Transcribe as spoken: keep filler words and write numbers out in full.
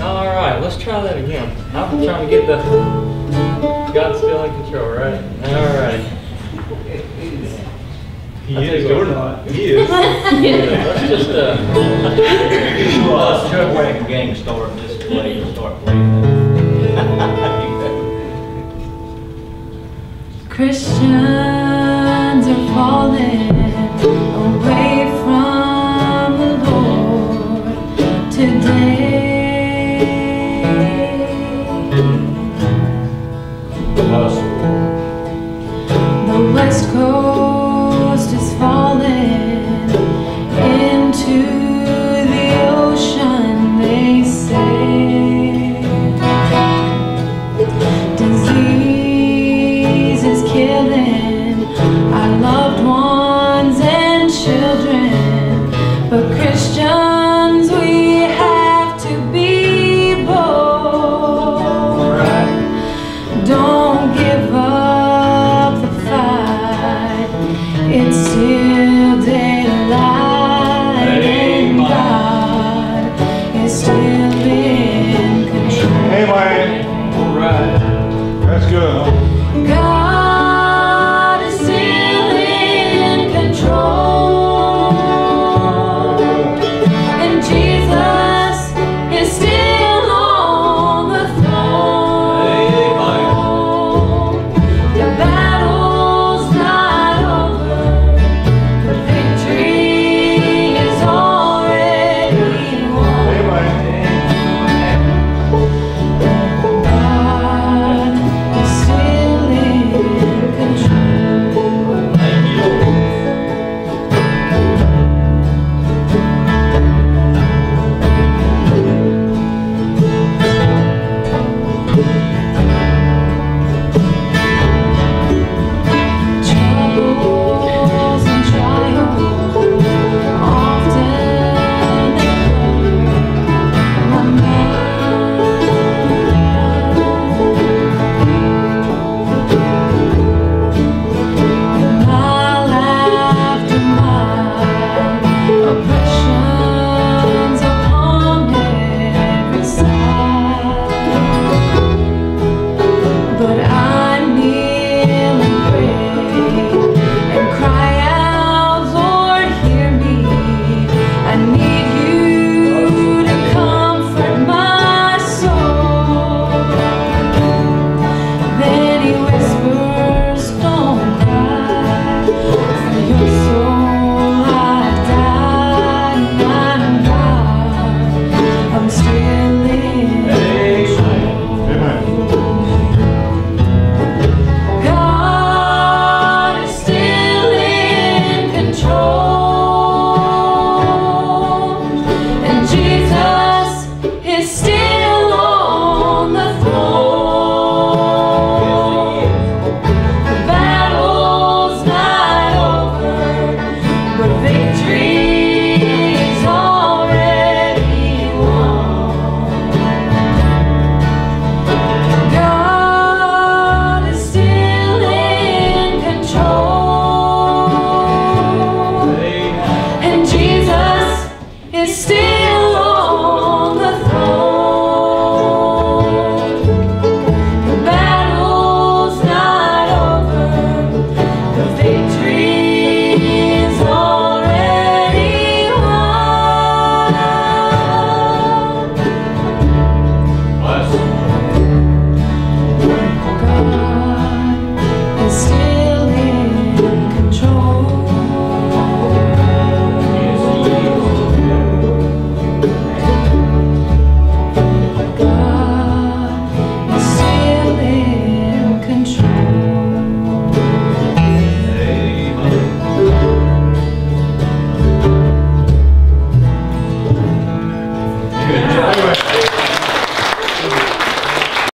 Alright, let's try that again. I'm trying to get the God's still in control, right? Alright. He is, or not. He is. Yeah, let's just, uh... let's try to break a game start and just play and start playing. Christians are falling away from the Lord today. The West Coast is falling into the ocean, they say. Disease is killing our loved ones and children, but Christians, we have to be bold. Don't give up. It's still daylight and God is still in control. Anyway, all right, that's good. God is still in control, and Jesus is still on the throne. The battle's not. Stay